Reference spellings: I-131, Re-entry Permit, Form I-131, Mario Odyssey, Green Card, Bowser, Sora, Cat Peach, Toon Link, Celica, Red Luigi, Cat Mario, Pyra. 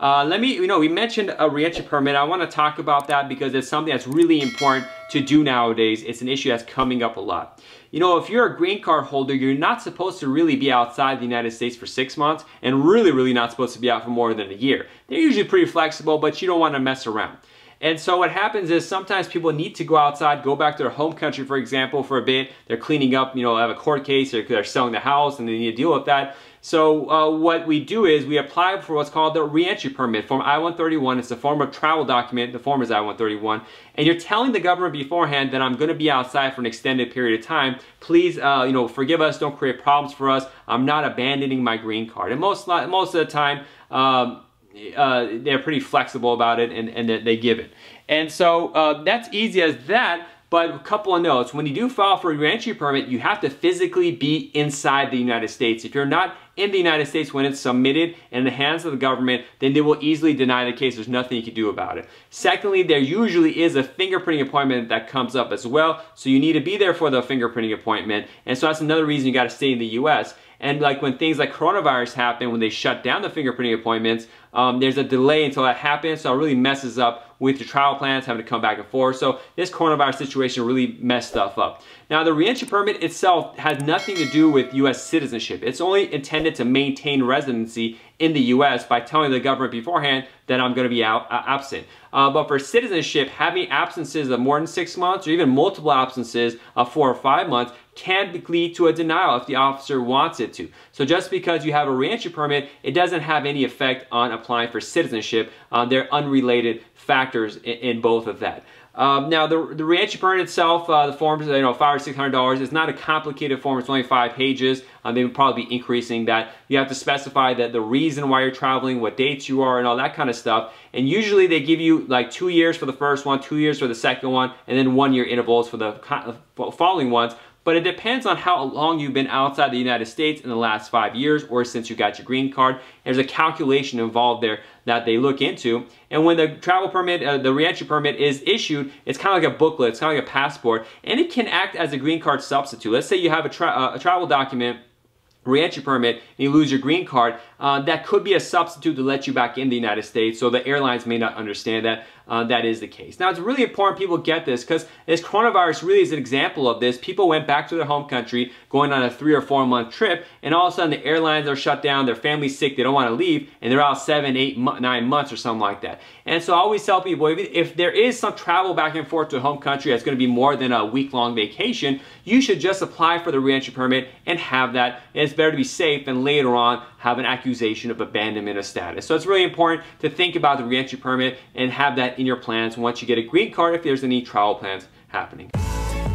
We mentioned a re-entry permit. I want to talk about that because it's something that's really important to do nowadays. It's an issue that's coming up a lot. You know, if you're a green card holder, you're not supposed to really be outside the United States for 6 months, and really, really not supposed to be out for more than a year. They're usually pretty flexible, but you don't want to mess around. And so what happens is sometimes people need to go outside, go back to their home country, for example, for a bit. They're cleaning up, you know, have a court case, or they're selling the house, and they need to deal with that. So what we do is we apply for what's called the re-entry permit, Form I-131. It's a form of travel document. The form is I-131. And you're telling the government beforehand that I'm going to be outside for an extended period of time. Please, you know, forgive us. Don't create problems for us. I'm not abandoning my green card. And most of the time, they're pretty flexible about it, and they give it. And so that's easy as that, but a couple of notes. When you do file for a re-entry permit, you have to physically be inside the United States. If you're not in the United States when it's submitted in the hands of the government, then they will easily deny the case. There's nothing you can do about it. Secondly, there usually is a fingerprinting appointment that comes up as well, so you need to be there for the fingerprinting appointment. And so that's another reason you got to stay in the U.S. And like when things like coronavirus happen, when they shut down the fingerprinting appointments, there's a delay until that happens, so it really messes up with your travel plans, having to come back and forth. So this coronavirus situation really messed stuff up. Now, the re-entry permit itself has nothing to do with U.S. citizenship. It's only intended to maintain residency in the U.S. by telling the government beforehand that I'm going to be absent. But for citizenship, having absences of more than 6 months, or even multiple absences of 4 or 5 months, can lead to a denial if the officer wants it to. So just because you have a re-entry permit, it doesn't have any effect on applying for citizenship. They're unrelated factors in both of that. Now, the re-entry permit itself, the form is, you know, $500 or $600. It's not a complicated form. It's only 5 pages. They would probably be increasing that. You have to specify that the reason why you're traveling, what dates you are, and all that kind of stuff. And usually they give you like 2 years for the first one, 2 years for the second one, and then 1 year intervals for the following ones. But it depends on how long you've been outside the United States in the last 5 years or since you got your green card. There's a calculation involved there that they look into. And when the travel permit, the re-entry permit is issued, it's kind of like a booklet, it's kind of like a passport, and it can act as a green card substitute. Let's say you have a travel document, re-entry permit, and you lose your green card, that could be a substitute to let you back in the United States, so the airlines may not understand that that is the case. Now, it's really important people get this, because this coronavirus really is an example of this. People went back to their home country, going on a 3 or 4 month trip, and all of a sudden the airlines are shut down, their family's sick, they don't want to leave, and they're out 7, 8, 9 months or something like that. And so I always tell people, even if there is some travel back and forth to a home country that's going to be more than a week-long vacation, you should just apply for the re-entry permit and have that. And it's better to be safe than later on have an accusation of abandonment of status. So it's really important to think about the re-entry permit and have that in your plans once you get a green card if there's any travel plans happening.